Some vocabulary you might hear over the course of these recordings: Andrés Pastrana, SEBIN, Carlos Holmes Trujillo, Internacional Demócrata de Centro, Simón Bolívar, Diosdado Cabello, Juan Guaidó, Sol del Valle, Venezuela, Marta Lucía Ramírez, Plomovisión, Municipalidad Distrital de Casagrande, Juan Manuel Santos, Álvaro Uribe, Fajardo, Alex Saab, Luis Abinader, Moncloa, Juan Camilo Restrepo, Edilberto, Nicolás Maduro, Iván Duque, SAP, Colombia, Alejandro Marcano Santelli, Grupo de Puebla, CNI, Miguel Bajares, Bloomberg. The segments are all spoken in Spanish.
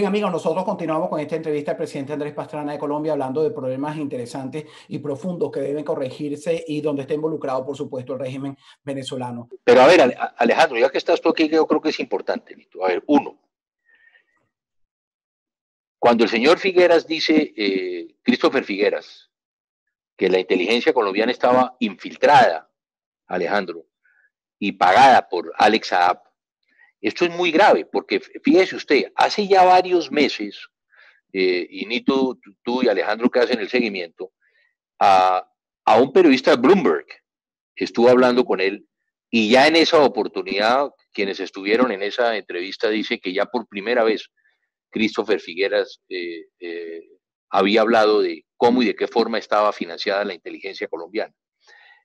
Bien, amigos, nosotros continuamos con esta entrevista al presidente Andrés Pastrana de Colombia, hablando de problemas interesantes y profundos que deben corregirse y donde está involucrado, por supuesto, el régimen venezolano. Pero a ver, Alejandro, ya que estás tú aquí, yo creo que es importante. A ver, uno, cuando el señor Figueras dice, Christopher Figueras, que la inteligencia colombiana estaba infiltrada, Alejandro, y pagada por Alex Saab, esto es muy grave, porque fíjese usted, hace ya varios meses, y Nito, tú y Alejandro que hacen el seguimiento, a un periodista de Bloomberg estuvo hablando con él, y ya en esa oportunidad, quienes estuvieron en esa entrevista dicen que ya por primera vez Christopher Figueras había hablado de cómo y de qué forma estaba financiada la inteligencia colombiana.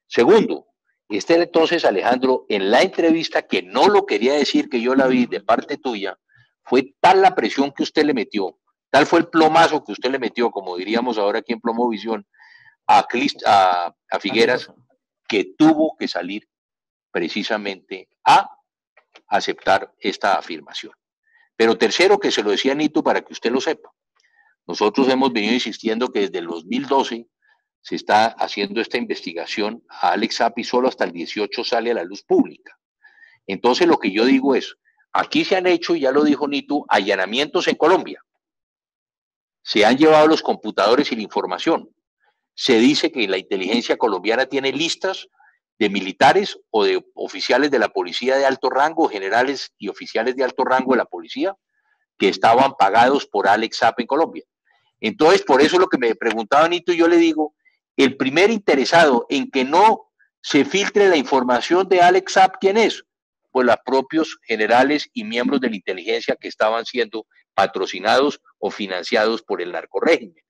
Segundo, este entonces, Alejandro, en la entrevista, que no lo quería decir, que yo la vi de parte tuya, fue tal la presión que usted le metió, tal fue el plomazo que usted le metió, como diríamos ahora aquí en Plomovisión, a Figueras, que tuvo que salir precisamente a aceptar esta afirmación. Pero tercero, que se lo decía Nito para que usted lo sepa, nosotros hemos venido insistiendo que desde el 2012 se está haciendo esta investigación a Alex Saab y solo hasta el 18 sale a la luz pública. Entonces lo que yo digo es, aquí se han hecho, y ya lo dijo Nito, allanamientos en Colombia. Se han llevado los computadores y la información. Se dice que la inteligencia colombiana tiene listas de militares o de oficiales de la policía de alto rango, generales y oficiales de alto rango de la policía, que estaban pagados por Alex Saab en Colombia. Entonces, por eso lo que me preguntaba Nito, yo le digo, el primer interesado en que no se filtre la información de Alex Saab, ¿quién es? Pues los propios generales y miembros de la inteligencia que estaban siendo patrocinados o financiados por el narcorrégimen.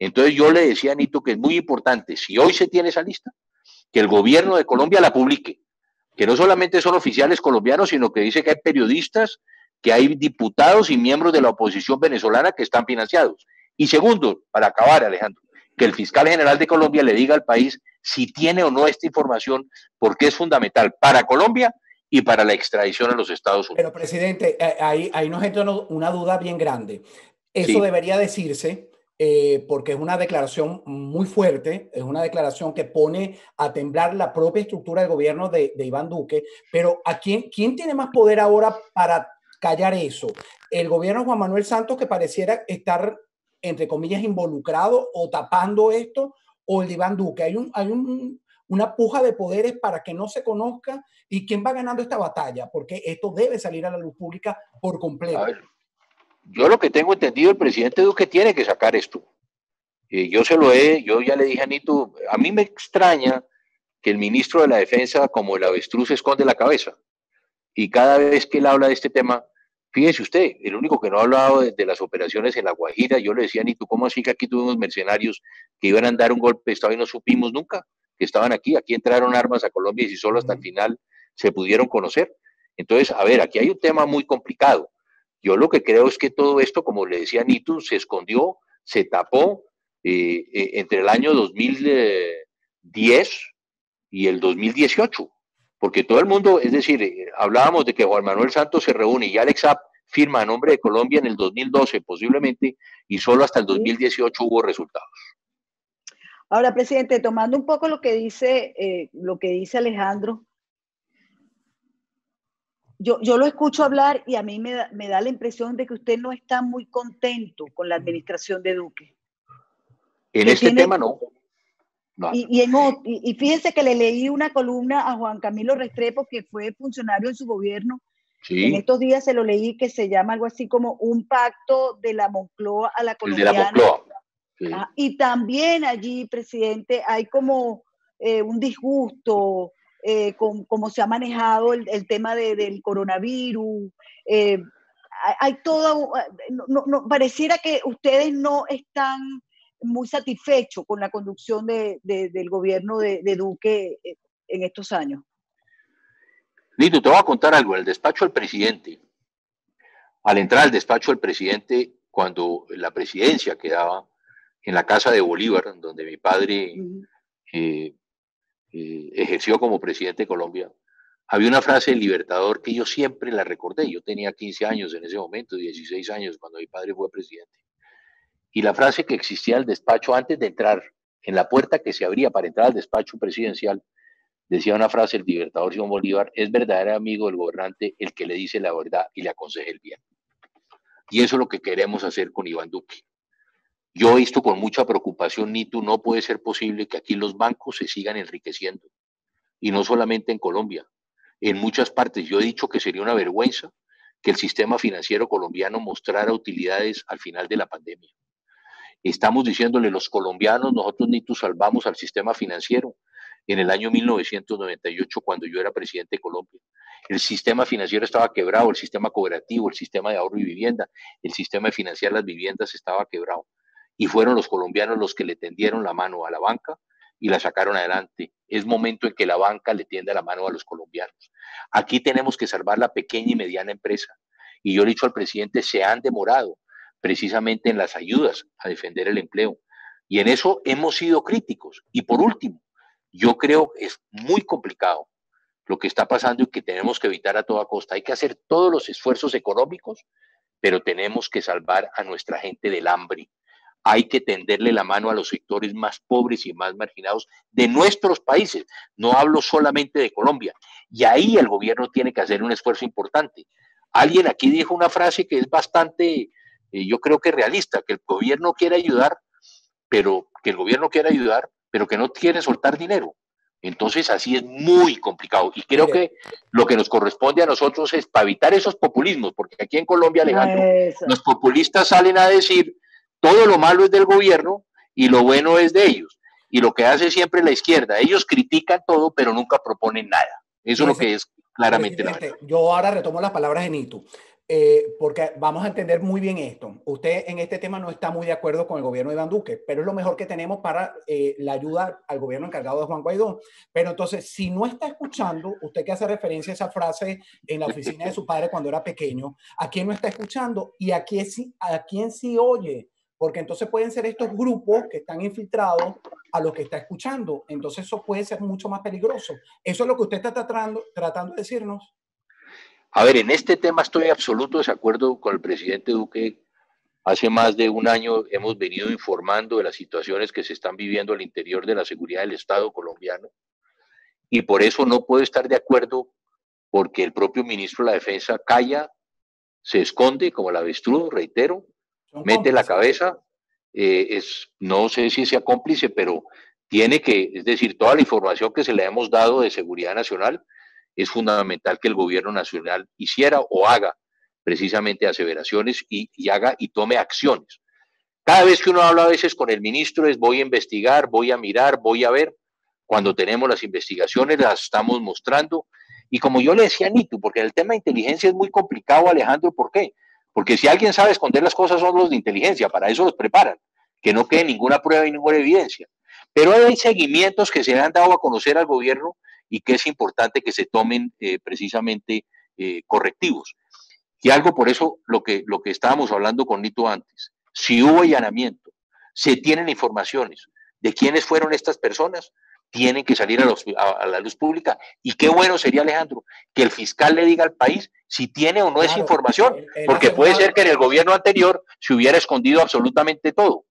Entonces yo le decía a Nito que es muy importante, si hoy se tiene esa lista, que el gobierno de Colombia la publique, que no solamente son oficiales colombianos, sino que dice que hay periodistas, que hay diputados y miembros de la oposición venezolana que están financiados. Y segundo, para acabar, Alejandro, que el fiscal general de Colombia le diga al país si tiene o no esta información, porque es fundamental para Colombia y para la extradición a los Estados Unidos. Pero, presidente, ahí nos entra una duda bien grande. Eso sí debería decirse, porque es una declaración muy fuerte, es una declaración que pone a temblar la propia estructura del gobierno de Iván Duque, pero ¿a quién tiene más poder ahora para callar eso? El gobierno de Juan Manuel Santos, que pareciera estar, entre comillas, involucrado o tapando esto, o el de Iván Duque. Hay una puja de poderes para que no se conozca, y quién va ganando esta batalla, porque esto debe salir a la luz pública por completo. A ver, yo lo que tengo entendido, el presidente Duque tiene que sacar esto. Yo ya le dije a Nito, a mí me extraña que el ministro de la Defensa, como el avestruz, esconde la cabeza. Y cada vez que él habla de este tema, fíjese usted, el único que no ha hablado de las operaciones en La Guajira, yo le decía, Nito, ¿cómo así que aquí tuvimos mercenarios que iban a dar un golpe de Estado y no supimos nunca que estaban aquí? Aquí entraron armas a Colombia y si solo hasta el final se pudieron conocer. Entonces, a ver, aquí hay un tema muy complicado. Yo lo que creo es que todo esto, como le decía Nito, se escondió, se tapó entre el año 2010 y el 2018. Porque todo el mundo, es decir, hablábamos de que Juan Manuel Santos se reúne y Alex Saab firma a nombre de Colombia en el 2012 posiblemente, y solo hasta el 2018 hubo resultados. Ahora, presidente, tomando un poco lo que dice Alejandro, yo lo escucho hablar y a mí me da la impresión de que usted no está muy contento con la administración de Duque. En este tema no. No. Y fíjense que le leí una columna a Juan Camilo Restrepo, que fue funcionario en su gobierno. Sí. En estos días se lo leí, que se llama algo así como Un pacto de la Moncloa a la colombiana. De la Moncloa. Sí. Ah, y también allí, presidente, hay como un disgusto con cómo se ha manejado el tema del coronavirus. Hay todo, pareciera que ustedes no están muy satisfecho con la conducción del gobierno de Duque en estos años. Nito, te voy a contar algo. En el despacho del presidente, al entrar al despacho del presidente, cuando la presidencia quedaba en la casa de Bolívar, donde mi padre ejerció como presidente de Colombia, Había una frase del Libertador que yo siempre la recordé. Yo tenía 15 años en ese momento, 16 años, cuando mi padre fue presidente. Y la frase que existía en el despacho antes de entrar, en la puerta que se abría para entrar al despacho presidencial, decía una frase del Libertador Simón Bolívar: es verdadero amigo del gobernante el que le dice la verdad y le aconseja el bien. Y eso es lo que queremos hacer con Iván Duque. Yo he visto con mucha preocupación, Nitu, no puede ser posible que aquí los bancos se sigan enriqueciendo. Y no solamente en Colombia, en muchas partes. Yo he dicho que sería una vergüenza que el sistema financiero colombiano mostrara utilidades al final de la pandemia. Estamos diciéndole los colombianos, nosotros, Nitu, salvamos al sistema financiero en el año 1998, cuando yo era presidente de Colombia. El sistema financiero estaba quebrado, el sistema cooperativo, el sistema de ahorro y vivienda, el sistema de financiar las viviendas estaba quebrado. Y fueron los colombianos los que le tendieron la mano a la banca y la sacaron adelante. Es momento en que la banca le tienda la mano a los colombianos. Aquí tenemos que salvar la pequeña y mediana empresa. Y yo le he dicho al presidente, se han demorado precisamente en las ayudas a defender el empleo. Y en eso hemos sido críticos. Y por último, yo creo que es muy complicado lo que está pasando y que tenemos que evitar a toda costa. Hay que hacer todos los esfuerzos económicos, pero tenemos que salvar a nuestra gente del hambre. Hay que tenderle la mano a los sectores más pobres y más marginados de nuestros países. No hablo solamente de Colombia. Y ahí el gobierno tiene que hacer un esfuerzo importante. Alguien aquí dijo una frase que es bastante, yo creo que realista, que el gobierno quiere ayudar, pero que no quiere soltar dinero. Entonces así es muy complicado. Y creo que lo que nos corresponde a nosotros es para evitar esos populismos, porque aquí en Colombia, Alejandro, los populistas salen a decir todo lo malo es del gobierno y lo bueno es de ellos. Y lo que hace siempre la izquierda, ellos critican todo, pero nunca proponen nada. Eso es lo que es claramente la verdad. Yo ahora retomo las palabras de Nitu, porque vamos a entender muy bien esto. Usted en este tema no está muy de acuerdo con el gobierno de Iván Duque, pero es lo mejor que tenemos para la ayuda al gobierno encargado de Juan Guaidó. Pero entonces, si no está escuchando, usted que hace referencia a esa frase en la oficina de su padre cuando era pequeño, ¿a quién no está escuchando? ¿Y a quién sí oye? Porque entonces pueden ser estos grupos que están infiltrados a los que está escuchando. Entonces eso puede ser mucho más peligroso. Eso es lo que usted está tratando de decirnos. A ver, en este tema estoy en absoluto desacuerdo con el presidente Duque. Hace más de un año hemos venido informando de las situaciones que se están viviendo al interior de la seguridad del Estado colombiano. Y por eso no puedo estar de acuerdo, porque el propio ministro de la Defensa calla, se esconde como el avestruz, reitero, mete la cabeza, no sé si sea cómplice, pero tiene que, es decir, toda la información que se le hemos dado de seguridad nacional es fundamental que el gobierno nacional hiciera o haga precisamente aseveraciones y haga y tome acciones. Cada vez que uno habla a veces con el ministro es voy a investigar, voy a mirar, voy a ver. Cuando tenemos las investigaciones las estamos mostrando. Y como yo le decía a Nitu, porque el tema de inteligencia es muy complicado, Alejandro, ¿por qué? Porque si alguien sabe esconder las cosas son los de inteligencia, para eso los preparan, que no quede ninguna prueba y ninguna evidencia. Pero hay seguimientos que se han dado a conocer al gobierno y que es importante que se tomen precisamente correctivos. Y algo por eso, lo que estábamos hablando con Nitu antes, si hubo allanamiento, se tienen informaciones de quiénes fueron estas personas, tienen que salir a la luz pública. Y qué bueno sería, Alejandro, que el fiscal le diga al país si tiene o no esa información, porque puede ser que en el gobierno anterior se hubiera escondido absolutamente todo.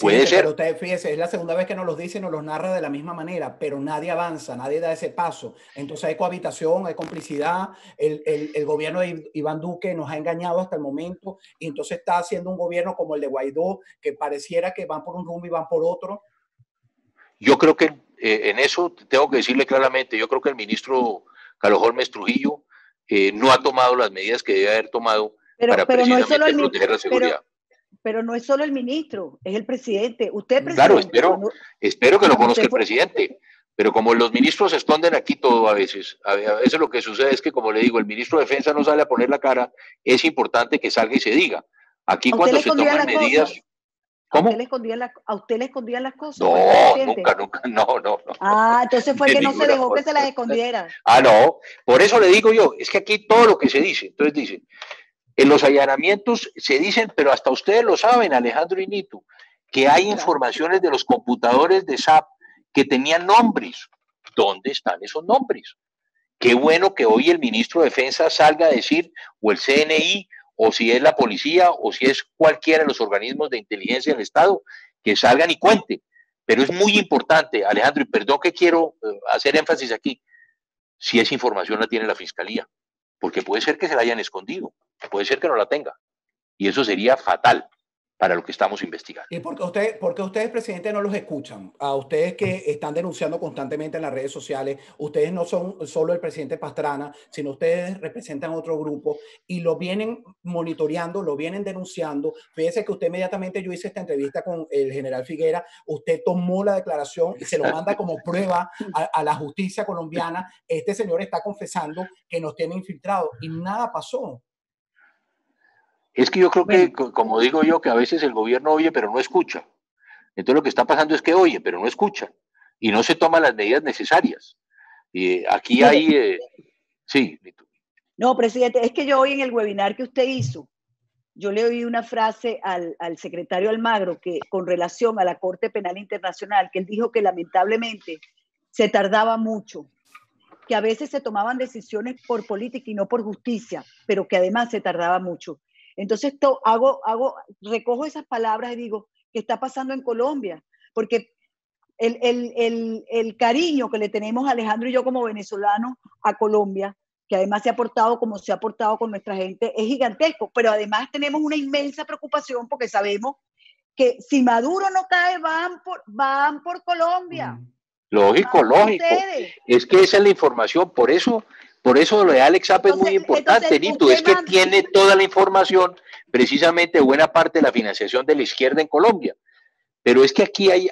Puede ser. Pero usted, fíjese, es la segunda vez que nos los dice y nos los narra de la misma manera, pero nadie avanza, nadie da ese paso. Entonces hay cohabitación, hay complicidad, el gobierno de Iván Duque nos ha engañado hasta el momento, y entonces está haciendo un gobierno como el de Guaidó, que pareciera que van por un rumbo y van por otro. Yo creo que en eso tengo que decirle claramente, yo creo que el ministro Carlos Holmes Trujillo no ha tomado las medidas que debe haber tomado para precisamente proteger la seguridad. Pero no es solo el ministro, es el presidente. Usted, presidente. Claro, espero que lo conozca el presidente. Pero como los ministros se esconden aquí todo a veces lo que sucede es que, como le digo, el ministro de Defensa no sale a poner la cara, es importante que salga y se diga. Aquí cuando se toman medidas... ¿Cómo? ¿A usted le escondían las cosas? No, nunca, no. Ah, entonces fue que no se dejó que se las escondieran. Ah, no, por eso le digo yo, es que aquí todo lo que se dice, entonces dicen, en los allanamientos se dicen, pero hasta ustedes lo saben, Alejandro y Nitu, que hay informaciones de los computadores de SAP que tenían nombres. ¿Dónde están esos nombres? Qué bueno que hoy el ministro de Defensa salga a decir, o el CNI, o si es la policía, o si es cualquiera de los organismos de inteligencia del Estado, que salgan y cuenten. Pero es muy importante, Alejandro, y perdón que quiero hacer énfasis aquí, si esa información la tiene la Fiscalía, porque puede ser que se la hayan escondido, puede ser que no la tenga, y eso sería fatal para lo que estamos investigando. ¿Y por qué ustedes, presidente, no los escuchan? A ustedes que están denunciando constantemente en las redes sociales, ustedes no son solo el presidente Pastrana, sino ustedes representan otro grupo y lo vienen monitoreando, lo vienen denunciando. Fíjese que usted inmediatamente, yo hice esta entrevista con el general Figuera, usted tomó la declaración y se lo manda como prueba a la justicia colombiana. Este señor está confesando que nos tiene infiltrados y nada pasó. Es que yo creo que, como digo yo, que a veces el gobierno oye pero no escucha. Entonces lo que está pasando es que oye pero no escucha y no se toman las medidas necesarias. Aquí hay... sí. No, presidente, es que yo hoy en el webinar que usted hizo, yo le oí una frase al secretario Almagro que, con relación a la Corte Penal Internacional, que él dijo que lamentablemente se tardaba mucho, que a veces se tomaban decisiones por política y no por justicia, pero que además se tardaba mucho. Entonces recojo esas palabras y digo, ¿qué está pasando en Colombia? Porque el cariño que le tenemos Alejandro y yo como venezolanos a Colombia, que además se ha portado como se ha portado con nuestra gente, es gigantesco, pero además tenemos una inmensa preocupación porque sabemos que si Maduro no cae, van por Colombia. Lógico, lógico. Ustedes. Es que esa es la información, por eso... Por eso lo de Alex Saab es muy importante, Nito, es que tiene toda la información, precisamente buena parte de la financiación de la izquierda en Colombia. Pero es que aquí hay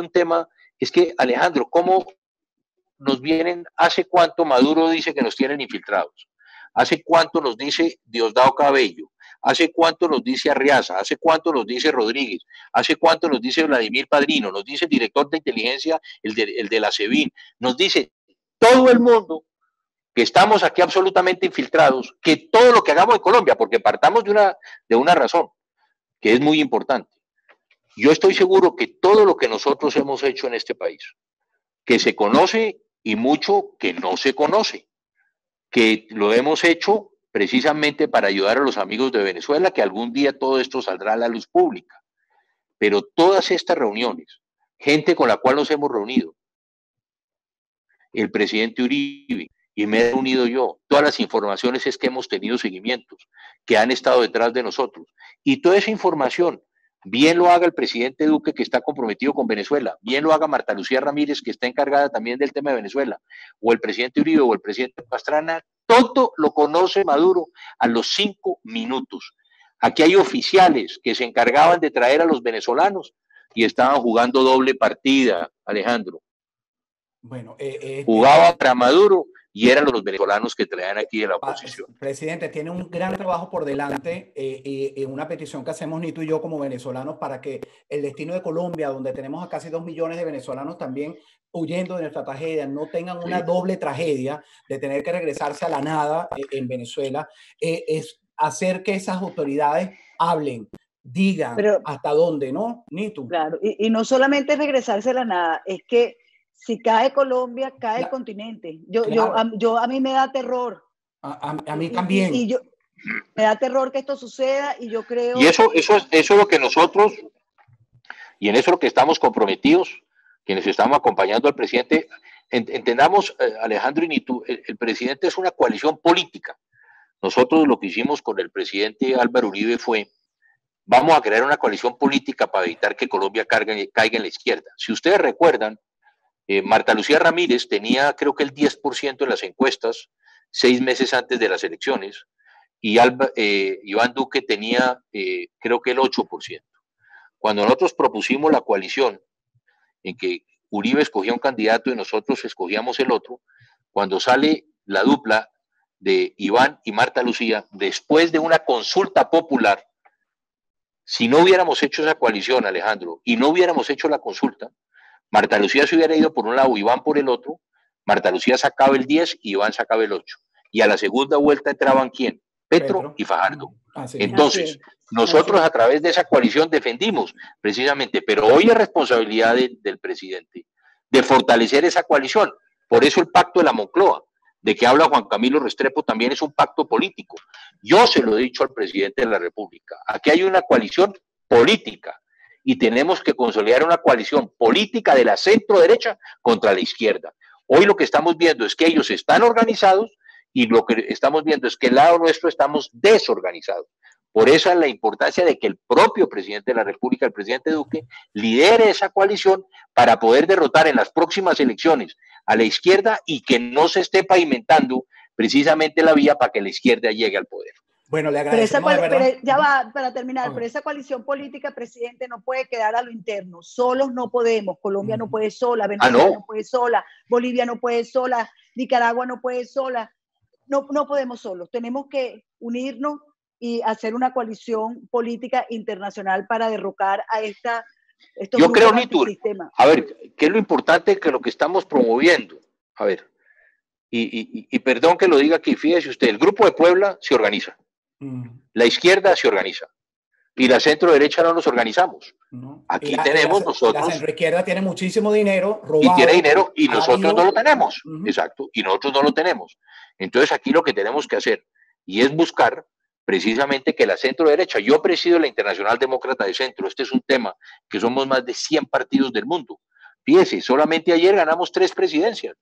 un tema, es que Alejandro, ¿cómo nos vienen? ¿Hace cuánto Maduro dice que nos tienen infiltrados? ¿Hace cuánto nos dice Diosdado Cabello? ¿Hace cuánto nos dice Arriaza? ¿Hace cuánto nos dice Rodríguez? ¿Hace cuánto nos dice Vladimir Padrino? Nos dice el director de inteligencia, el de la SEBIN. Nos dice todo el mundo que estamos aquí absolutamente infiltrados, que todo lo que hagamos en Colombia, porque partamos de una razón, que es muy importante. Yo estoy seguro que todo lo que nosotros hemos hecho en este país, que se conoce y mucho que no se conoce, que lo hemos hecho precisamente para ayudar a los amigos de Venezuela, que algún día todo esto saldrá a la luz pública. Pero todas estas reuniones, gente con la cual nos hemos reunido, el presidente Uribe, y me he reunido yo, todas las informaciones es que hemos tenido seguimientos, que han estado detrás de nosotros, y toda esa información, bien lo haga el presidente Duque, que está comprometido con Venezuela, bien lo haga Marta Lucía Ramírez, que está encargada también del tema de Venezuela, o el presidente Uribe, o el presidente Pastrana, todo lo conoce Maduro a los 5 minutos. Aquí hay oficiales que se encargaban de traer a los venezolanos y estaban jugando doble partida, Alejandro. Bueno, jugaba para Maduro y eran los venezolanos que traían aquí de la oposición. Presidente, tiene un gran trabajo por delante y una petición que hacemos Nito y yo como venezolanos para que el destino de Colombia, donde tenemos a casi 2 millones de venezolanos también huyendo de nuestra tragedia, no tengan una doble tragedia de tener que regresarse a la nada en Venezuela, es hacer que esas autoridades hablen, digan hasta dónde, ¿no, Nito? Claro, y no solamente regresarse a la nada, es que si cae Colombia, cae el continente. A mí me da terror. A mí también. Me da terror que esto suceda y yo creo... Y eso es lo que nosotros, y en eso es lo que estamos comprometidos, quienes estamos acompañando al presidente. Entendamos, Alejandro y Nito, el presidente es una coalición política. Nosotros lo que hicimos con el presidente Álvaro Uribe fue, vamos a crear una coalición política para evitar que Colombia caiga en la izquierda. Si ustedes recuerdan, Marta Lucía Ramírez tenía creo que el 10% en las encuestas 6 meses antes de las elecciones y Iván Duque tenía creo que el 8%. Cuando nosotros propusimos la coalición en que Uribe escogía un candidato y nosotros escogíamos el otro, cuando sale la dupla de Iván y Marta Lucía, después de una consulta popular, si no hubiéramos hecho esa coalición, Alejandro, y no hubiéramos hecho la consulta, Marta Lucía se hubiera ido por un lado, Iván por el otro, Marta Lucía sacaba el 10 y Iván sacaba el 8. Y a la segunda vuelta entraban ¿quién? Petro y Fajardo. Entonces, nosotros a través de esa coalición defendimos precisamente, pero hoy es responsabilidad del presidente de fortalecer esa coalición. Por eso el pacto de la Moncloa. de que habla Juan Camilo Restrepo también es un pacto político. Yo se lo he dicho al presidente de la República. Aquí hay una coalición política y tenemos que consolidar una coalición política de la centro derecha contra la izquierda. Hoy lo que estamos viendo es que ellos están organizados y lo que estamos viendo es que el lado nuestro estamos desorganizados. Por eso es la importancia de que el propio presidente de la República, el presidente Duque, lidere esa coalición para poder derrotar en las próximas elecciones a la izquierda y que no se esté pavimentando precisamente la vía para que la izquierda llegue al poder. Bueno, le agradecemos. Pero ya va, para terminar, pero esa coalición política, presidente, no puede quedar a lo interno. Solos no podemos. Colombia no puede sola, Venezuela no puede sola, Bolivia no puede sola, Nicaragua no puede sola. No podemos solos. Tenemos que unirnos y hacer una coalición política internacional para derrocar a estos yo creo, Nitur, a ver, ¿qué es lo importante que lo que estamos promoviendo? A ver, y perdón que lo diga aquí, fíjese usted, el Grupo de Puebla se organiza, la izquierda se organiza, y la centro derecha no nos organizamos. Aquí tenemos nosotros... La centro izquierda tiene muchísimo dinero robado. Y tiene dinero, y nosotros no lo tenemos. Exacto, y nosotros no lo tenemos. Entonces aquí lo que tenemos que hacer, y es buscar precisamente que la centro derecha, yo presido la Internacional Demócrata de Centro, este es un tema que somos más de 100 partidos del mundo. Fíjese, solamente ayer ganamos 3 presidencias.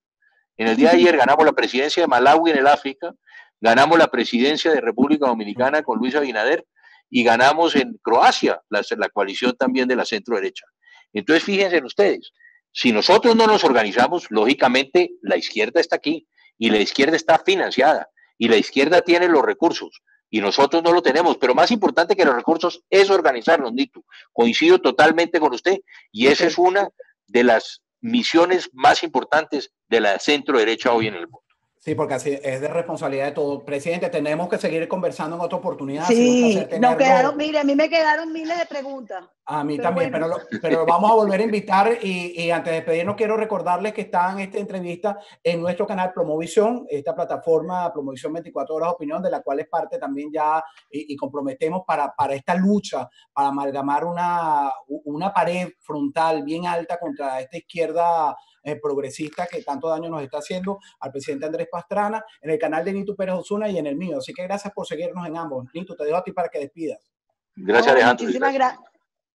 En el día de ayer ganamos la presidencia de Malawi en el África, ganamos la presidencia de República Dominicana con Luis Abinader y ganamos en Croacia la coalición también de la centro derecha. Entonces fíjense en ustedes, si nosotros no nos organizamos, lógicamente la izquierda está aquí y la izquierda está financiada y la izquierda tiene los recursos. Y nosotros no lo tenemos, pero más importante que los recursos es organizarlos, Nitu. Coincido totalmente con usted y esa es una de las misiones más importantes de la centro derecha hoy en el mundo. Sí, porque así es de responsabilidad de todo. Presidente, tenemos que seguir conversando en otra oportunidad. Sí, nos quedaron, mire, a mí me quedaron miles de preguntas. A mí también, bueno. pero vamos a volver a invitar y antes de despedirnos quiero recordarles que está en esta entrevista en nuestro canal Plomovisión, esta plataforma Plomovisión 24 horas de opinión, de la cual es parte también ya y comprometemos para esta lucha, para amalgamar una pared frontal bien alta contra esta izquierda progresista que tanto daño nos está haciendo al presidente Andrés Pastrana, en el canal de Nitu Pérez Osuna y en el mío. Así que gracias por seguirnos en ambos. Nitu, te dejo a ti para que despidas. Gracias, Alejandro. Muchísimas gracias.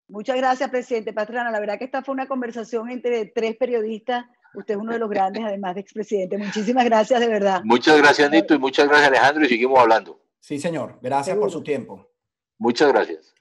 Muchas gracias, presidente Pastrana. La verdad que esta fue una conversación entre 3 periodistas. Usted es uno de los grandes, además de expresidente. Muchísimas gracias, de verdad. Muchas gracias, Nito, y muchas gracias, Alejandro, y seguimos hablando. Sí, señor. Gracias por su tiempo. Muchas gracias.